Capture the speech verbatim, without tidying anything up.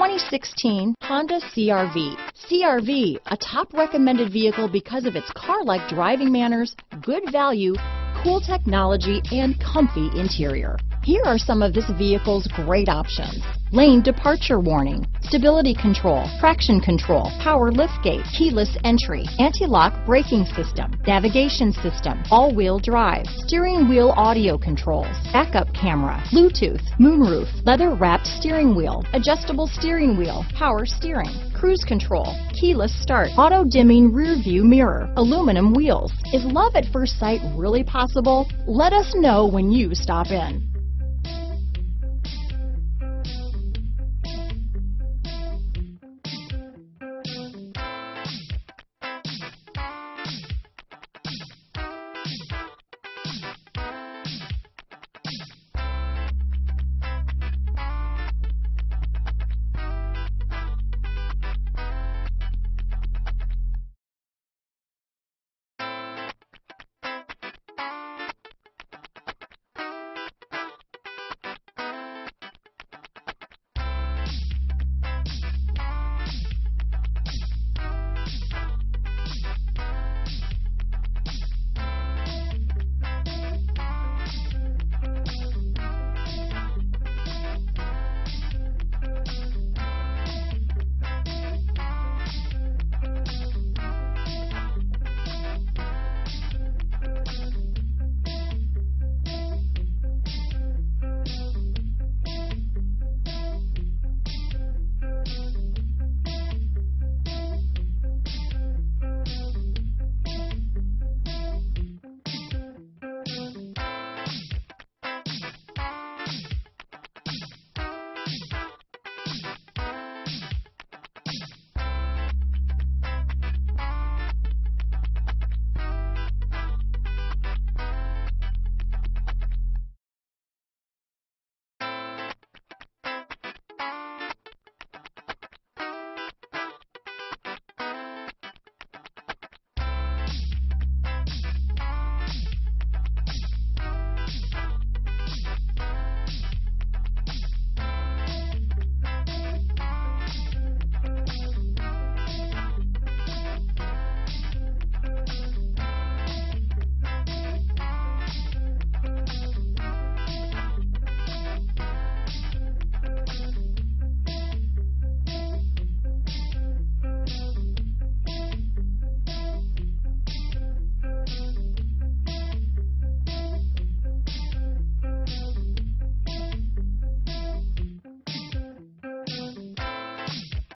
twenty sixteen Honda C R V. C R V, a top recommended vehicle because of its car-like driving manners, good value, cool technology, and comfy interior. Here are some of this vehicle's great options: lane departure warning, stability control, traction control, power liftgate, keyless entry, anti-lock braking system, navigation system, all-wheel drive, steering wheel audio controls, backup camera, Bluetooth, moonroof, leather-wrapped steering wheel, adjustable steering wheel, power steering, cruise control, keyless start, auto-dimming rear-view mirror, aluminum wheels. Is love at first sight really possible? Let us know when you stop in.